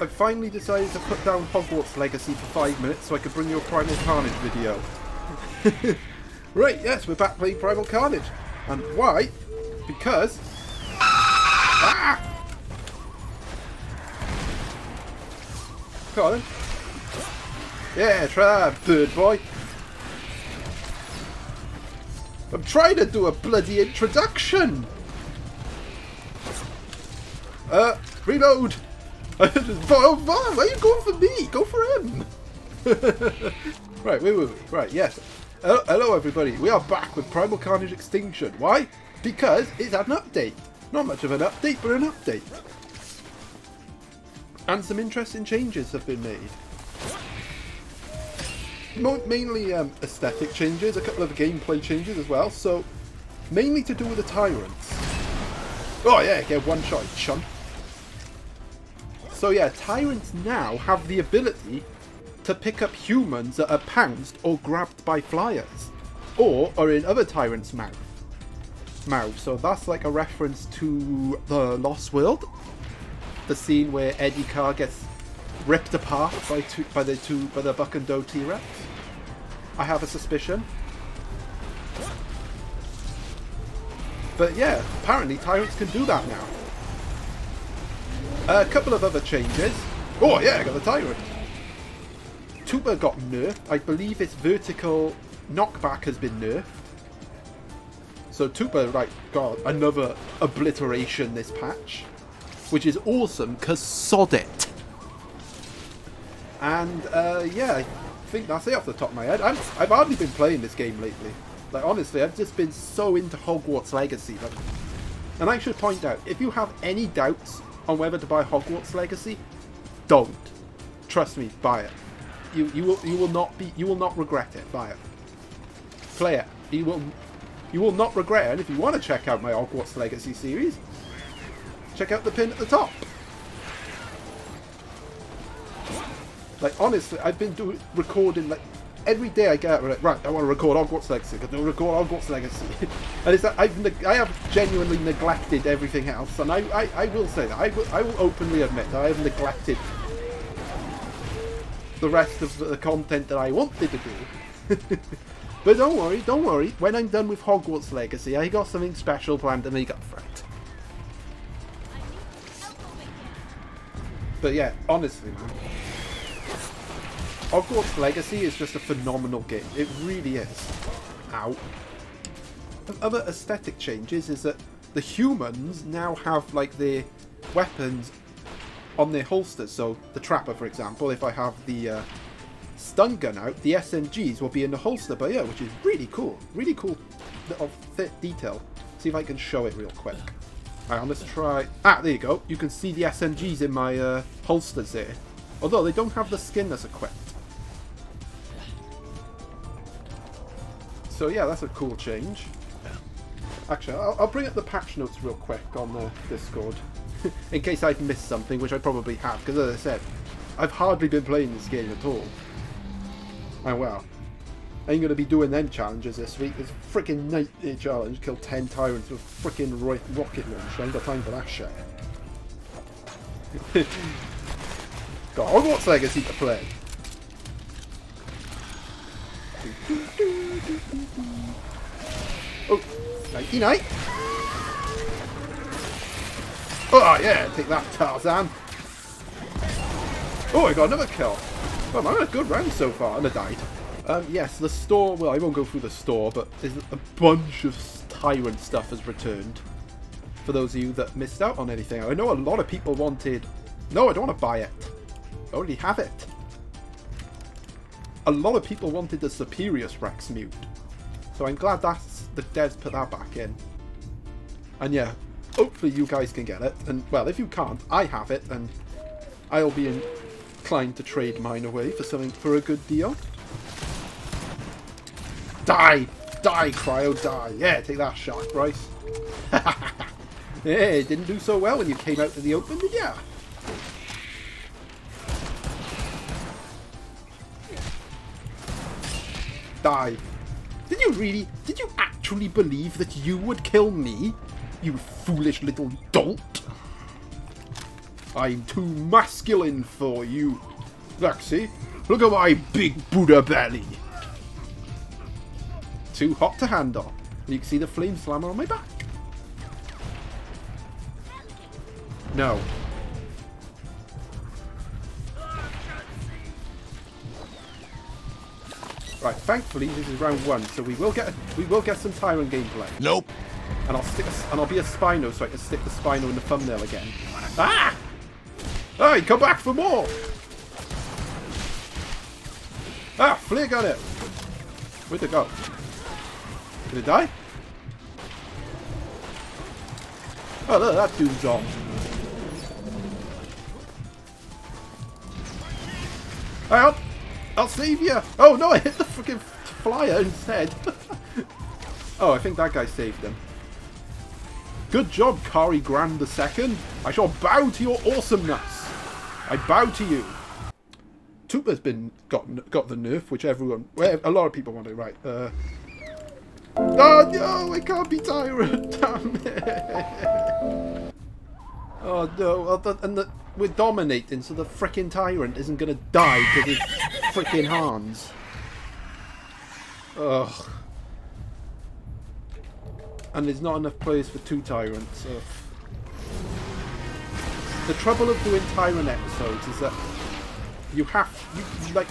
I finally decided to put down Hogwarts Legacy for 5 minutes so I could bring you a Primal Carnage video. Right, yes, we're back playing Primal Carnage. And why? Because... Ah! Come on then. Yeah, try that, bird boy. I'm trying to do a bloody introduction! Reload! Von, why are you going for me? Go for him! Right, wait, wait, wait. Right, yes. Hello, everybody. We are back with Primal Carnage Extinction. Why? Because it's had an update. Not much of an update, but an update. And some interesting changes have been made. Mainly aesthetic changes, a couple of gameplay changes as well, so mainly to do with the Tyrants. Oh yeah, get one shot, chump. So yeah, Tyrants now have the ability to pick up humans that are pounced or grabbed by flyers, or are in other Tyrants' mouth. So that's like a reference to the Lost World, the scene where Eddie Carr gets ripped apart by the Buck and Doe T-Rex. I have a suspicion. But yeah, apparently Tyrants can do that now. A couple of other changes. Oh yeah, I got the Tyrant. Tupa got nerfed. I believe its vertical knockback has been nerfed. So Tupa like got another obliteration this patch, which is awesome because sod it. And yeah, I think that's it off the top of my head. I've hardly been playing this game lately. Like honestly, I've just been so into Hogwarts Legacy. Like, and I should point out, if you have any doubts on whether to buy Hogwarts Legacy, don't. Trust me, buy it. You will not regret it. Buy it. Play it. You will not regret it. And if you want to check out my Hogwarts Legacy series, check out the pin at the top. Like, honestly, I've been recording, like, every day I get out, like, right, I want to record Hogwarts Legacy, I don't record Hogwarts Legacy. And it's that I have genuinely neglected everything else, and I will say that. I will openly admit that I have neglected the rest of the content that I wanted to do. But don't worry, when I'm done with Hogwarts Legacy, I got something special planned to make up for it. But yeah, honestly, man. Hogwarts Legacy is just a phenomenal game. It really is. Ow. Other aesthetic changes is that the humans now have like their weapons on their holsters. So the Trapper, for example, if I have the stun gun out, the SMGs will be in the holster. But yeah, which is really cool. Really cool little detail. See if I can show it real quick. All right, let's try. Ah, there you go. You can see the SMGs in my holsters there. Although they don't have the skin that's equipped. So yeah, that's a cool change. Actually, I'll bring up the patch notes real quick on the Discord. In case I've missed something, which I probably have. Because as I said, I've hardly been playing this game at all. And well, I ain't going to be doing them challenges this week. This freaking nightmare challenge. Kill 10 Tyrants with freaking rocket launch. I ain't got time for that shit. Got Hogwarts Legacy to play. Oh, nighty night. Oh yeah, take that, Tarzan. Oh, I got another kill. Well, I'm having a good round so far, and I died. Yes, the store, well, I won't go through the store, but there's a bunch of Tyrant stuff has returned. For those of you that missed out on anything, I know a lot of people wanted, no, I don't want to buy it. I already have it. A lot of people wanted the Superior's Rex mute, so I'm glad that's the devs put that back in. And yeah, hopefully you guys can get it. And well, if you can't, I have it, and I'll be inclined to trade mine away for something for a good deal. Die, die, Cryo, die! Yeah, take that shot, Bryce. Hey, didn't do so well when you came out to the open, did ya? Die. Did you really? Did you actually believe that you would kill me? You foolish little dolt. I'm too masculine for you, Laxi. Look at my big Buddha belly. Too hot to handle. You can see the flame slammer on my back. No. Right, thankfully this is round one, so we will get some Tyrant gameplay. Nope. And I'll be a Spino, so I can stick the Spino in the thumbnail again. Ah! Hey, come back for more! Ah, Flea got it! Where'd it go? Did it die? Oh, look, that dude's on. I'll save you! Oh no, I hit the freaking flyer instead. Oh, I think that guy saved him. Good job, Kari Grand II. I shall bow to your awesomeness. I bow to you. Tupa's been got the nerf, which a lot of people want it, right? Oh no, I can't be Tyrant. Damn it! Oh no, and we're dominating, so the freaking Tyrant isn't gonna die to this freaking Hans. Ugh. And there's not enough players for 2 Tyrants. Ugh. The trouble of doing Tyrant episodes is that you have, like,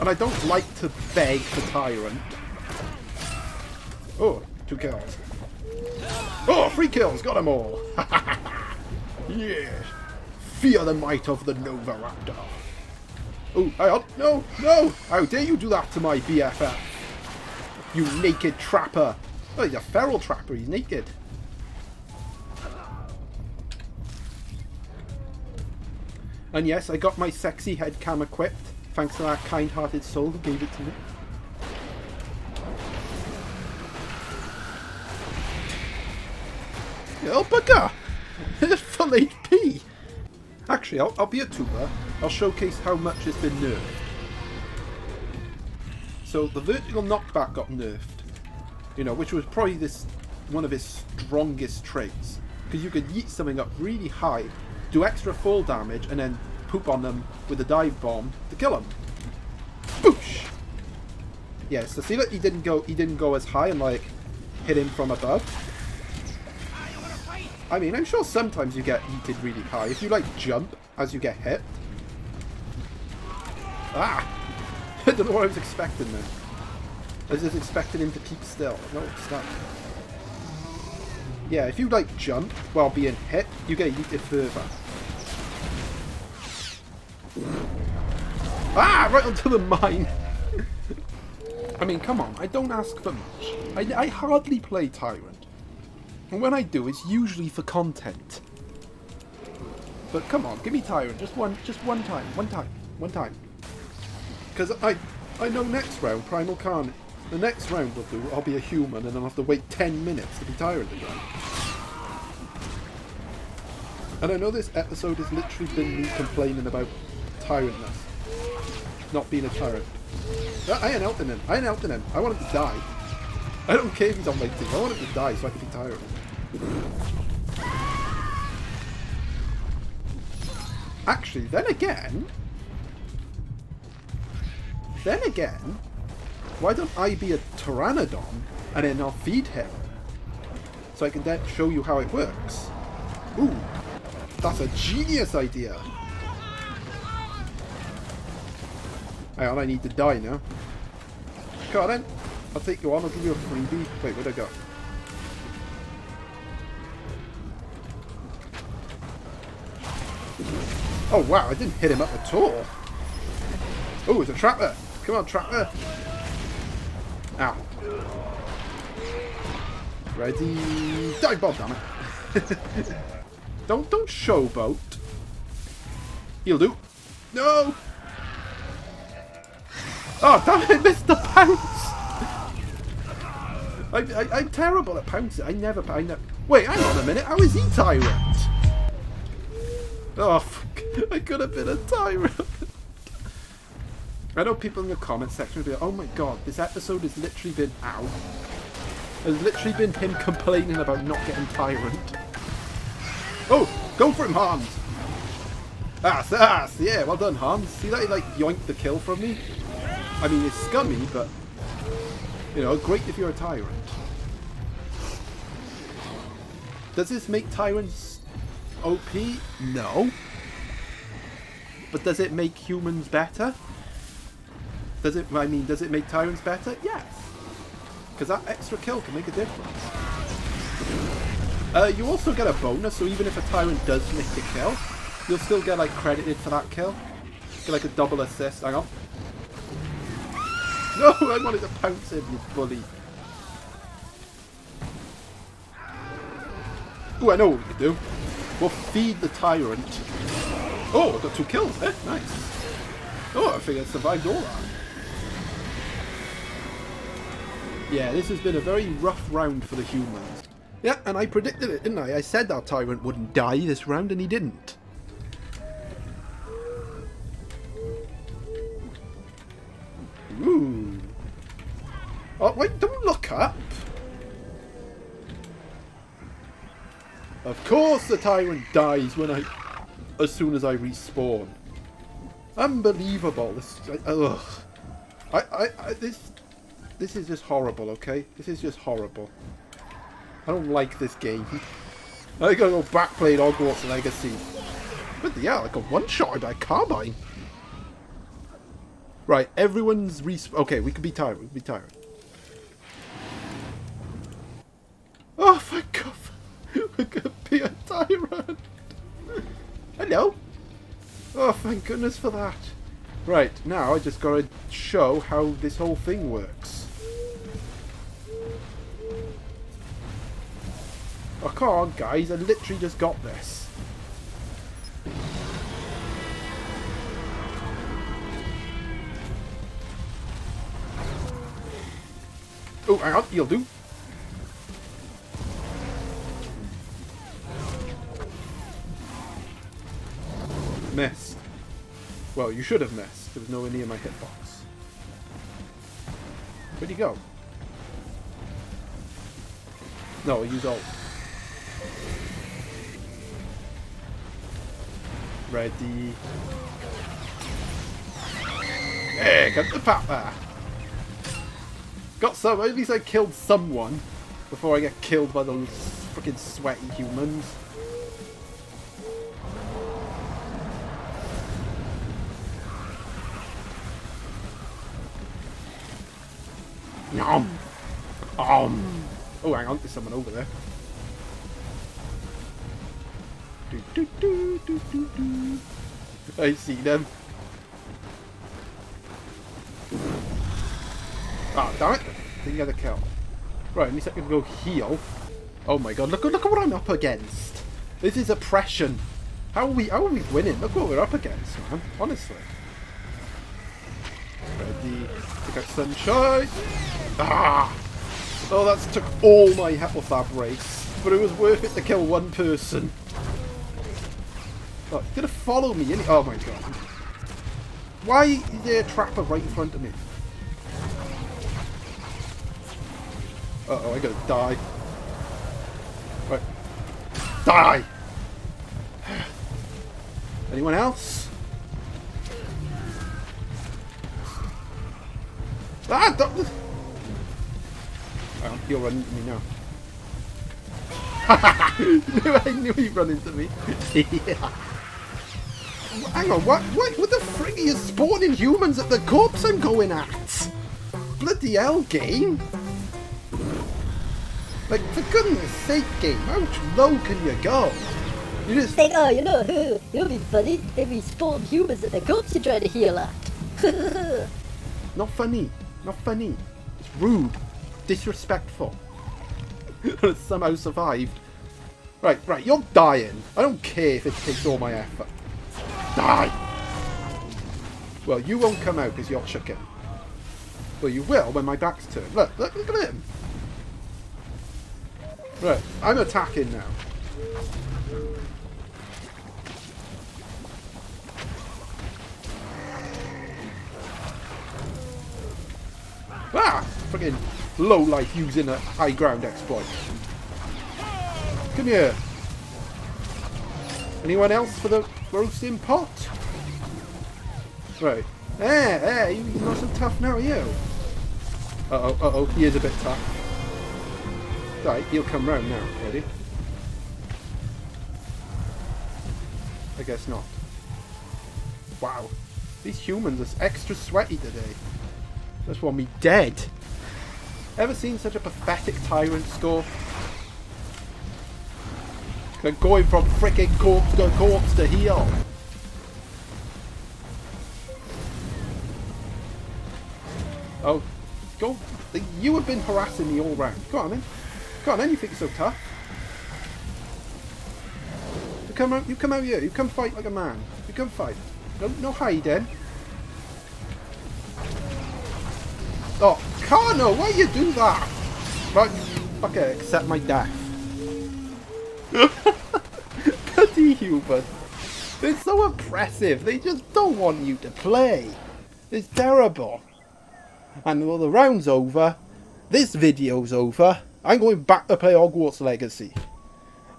and I don't like to beg for Tyrant. Oh, 2 kills. Oh, 3 kills, got them all. Yeah. Fear the might of the Nova Raptor. Oh, no, no! How dare you do that to my BFF? You naked trapper. Oh, he's a feral trapper. He's naked. And yes, I got my sexy head cam equipped, thanks to that kind-hearted soul who gave it to me. Oh, bugger! It's full HP! Actually, I'll be a tuber. I'll showcase how much it's been nerfed. So, the vertical knockback got nerfed. You know, which was probably one of its strongest traits. Because you could yeet something up really high, do extra fall damage, and then poop on them with a dive bomb to kill them. Boosh! Yeah, so see that he didn't go as high and, like, hit him from above. I mean, I'm sure sometimes you get yeeted really high. If you, like, jump as you get hit. Ah! I don't know what I was expecting there. I was just expecting him to keep still. No, stop. Yeah, if you, like, jump while being hit, you get yeeted further. Ah! Right onto the mine! I mean, come on. I don't ask for much. I hardly play Tyrant. And when I do, it's usually for content. But come on, give me Tyrant. Just one time. Because I know next round, Primal Carnage. The next round we'll do, I'll be a human and I'll have to wait 10 minutes to be Tyrant again. And I know this episode has literally been me complaining about Tyrantness. Not being a Tyrant. I ain't helping him. I want him to die. I don't care if he's on my team. I want him to die so I can be Tyrant. Actually, then again, why don't I be a pteranodon and then I'll feed him? So I can then show you how it works. Ooh, that's a genius idea. Hang on, I need to die now. Come on then. I'll take you on, I'll give you a freebie. Wait, where'd I go? Oh wow, I didn't hit him up at all. Oh, it's a Trapper. Come on, Trapper. Ow. Ready. Dive bomb, damn it. Don't showboat. He'll do. No! Oh, damn it, missed the bounce! I'm terrible at pouncing. I never. Wait, hang on a minute. How is he Tyrant? Oh, fuck. I could have been a Tyrant. I know people in the comment section will be like, oh my god, this episode has literally been out. There's literally been him complaining about not getting Tyrant. Oh, go for him, Hans. Ass! Yeah, well done, Hans. See that he, like, yoinked the kill from me? I mean, it's scummy, but, you know, great if you're a tyrant. Does this make tyrants OP? No. But does it make humans better? Does it, I mean, does it make tyrants better? Yes. Because that extra kill can make a difference. You also get a bonus, so even if a tyrant does make the kill, you'll still get, like, credited for that kill. Get, like, a double assist. Hang on. No, I wanted to pounce him, you bully. Oh, I know what we can do. We'll feed the tyrant. Oh, I got 2 kills there. Nice. Oh, I think I survived all that. Yeah, this has been a very rough round for the humans. Yeah, and I predicted it, didn't I? I said our tyrant wouldn't die this round, and he didn't. Ooh. Oh, wait, don't look up. Of course the tyrant dies when I... as soon as I respawn. Unbelievable. This, ugh. This is just horrible, okay? This is just horrible. I don't like this game. I gotta go back playing Hogwarts Legacy. But yeah, I got one-shotted by Carbine. Right, everyone's respawn. Okay, we could be tired. We could be tired. Oh, thank God. We're gonna be a tyrant. Hello. Oh, thank goodness for that. Right, now I just gotta show how this whole thing works. Oh, come on, guys. I literally just got this. Oh, hang on. You'll do. Missed. Well, you should have missed. There was nowhere near my hitbox. Where'd he go? No, I used ult. Ready. Hey, got the papa. Got some. At least I killed someone before I get killed by those freaking sweaty humans. Nom. Oh, hang on, there's someone over there. Do, do, do, do, do, do. I see them. Ah, oh, damn it! Didn't get a kill. Right, at least I can go heal. Oh my god, look at what I'm up against. This is oppression. How are we winning? Look what we're up against, man. Honestly. Ready? Pick up sunshine. Ah! Oh, that's took all my health that race, but it was worth it to kill one person. Oh, he's gonna follow me, isn't he? Oh my god! Why is there a trapper right in front of me? Uh-oh, I gotta die. Right. Die! Anyone else? Ah! Don't... Oh, he'll run into me now. I knew he'd run into me. Yeah. Hang on, what the frig are you spawning humans at the corpse I'm going at? Bloody hell, game! Like, for goodness sake, game, how low can you go? You just think, oh, you know it'd be funny if we spawn humans at the corpse you're trying to heal at. Not funny. Not funny. It's rude. Disrespectful. Somehow survived. Right, you're dying. I don't care if it takes all my effort. Die! Well, you won't come out because you're chicken. Well, you will when my back's turned. Look at him. Right, I'm attacking now. Ah! Fucking low-life using a high-ground exploit. Come here. Anyone else for the roasting pot. Right. Hey, you're not so tough now, are you? Uh oh, he is a bit tough. Right, you'll come round now, Eddie. I guess not. Wow. These humans are extra sweaty today. Just want me dead. Ever seen such a pathetic tyrant score? They're going from frickin' corpse to heel. Oh, go! You have been harassing me all round. Go on then. Go on then, you think you're so tough. You come out here. You come fight like a man. You come fight. No hiding. Oh, Carno, why you do that? Right, fuck it, accept my death. Bloody human. They're so oppressive. They just don't want you to play. It's terrible. And well, the round's over. This video's over. I'm going back to play Hogwarts Legacy.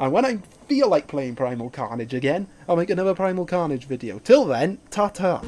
And when I feel like playing Primal Carnage again, I'll make another Primal Carnage video. Till then, ta-ta.